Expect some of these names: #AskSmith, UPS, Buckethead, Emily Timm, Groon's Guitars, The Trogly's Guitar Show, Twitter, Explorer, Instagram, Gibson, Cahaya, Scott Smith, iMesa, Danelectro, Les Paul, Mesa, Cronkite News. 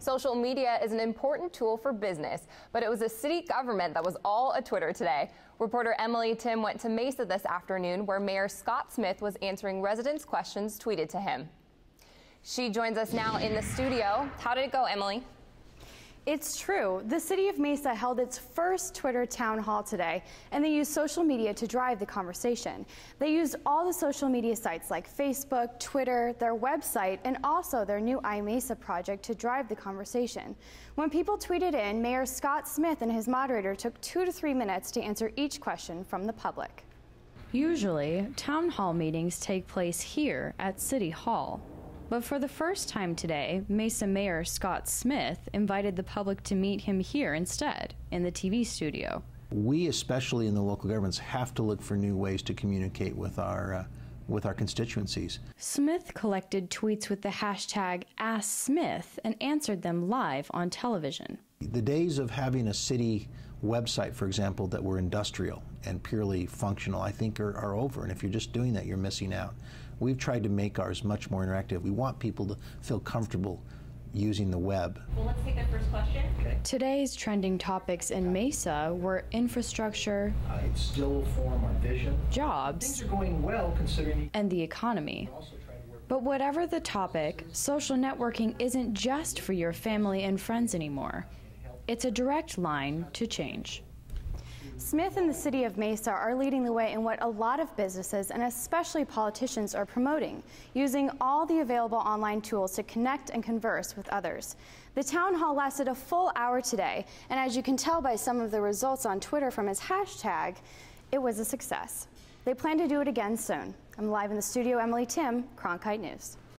Social media is an important tool for business, but it was a city government that was all a Twitter today. Reporter Emily Timm went to Mesa this afternoon, where Mayor Scott Smith was answering residents' questions tweeted to him. She joins us now in the studio. How did it go, Emily? It's true. The city of Mesa held its first Twitter town hall today, and they used social media to drive the conversation. They used all the social media sites like Facebook, Twitter, their website, and also their new iMesa project to drive the conversation. When people tweeted in, Mayor Scott Smith and his moderator took 2 to 3 minutes to answer each question from the public. Usually, town hall meetings take place here at City Hall. But for the first time today, Mesa Mayor Scott Smith invited the public to meet him here instead, in the TV studio. We, especially in the local governments, have to look for new ways to communicate with our constituencies. Smith collected tweets with the hashtag #AskSmith and answered them live on television. The days of having a city website, for example, that were industrial and purely functional, I think are over. And if you're just doing that, you're missing out. We've tried to make ours much more interactive. We want people to feel comfortable using the web. Well, let's take that first question. Okay. Today's trending topics in Mesa were infrastructure, it's still a form of vision, jobs, things are going well considering, and the economy. But whatever the topic, social networking isn't just for your family and friends anymore. It's a direct line to change. Smith and the city of Mesa are leading the way in what a lot of businesses and especially politicians are promoting, using all the available online tools to connect and converse with others. The town hall lasted a full hour today, and as you can tell by some of the results on Twitter from his hashtag, it was a success. They plan to do it again soon. I'm live in the studio, Emily Timm, Cronkite News.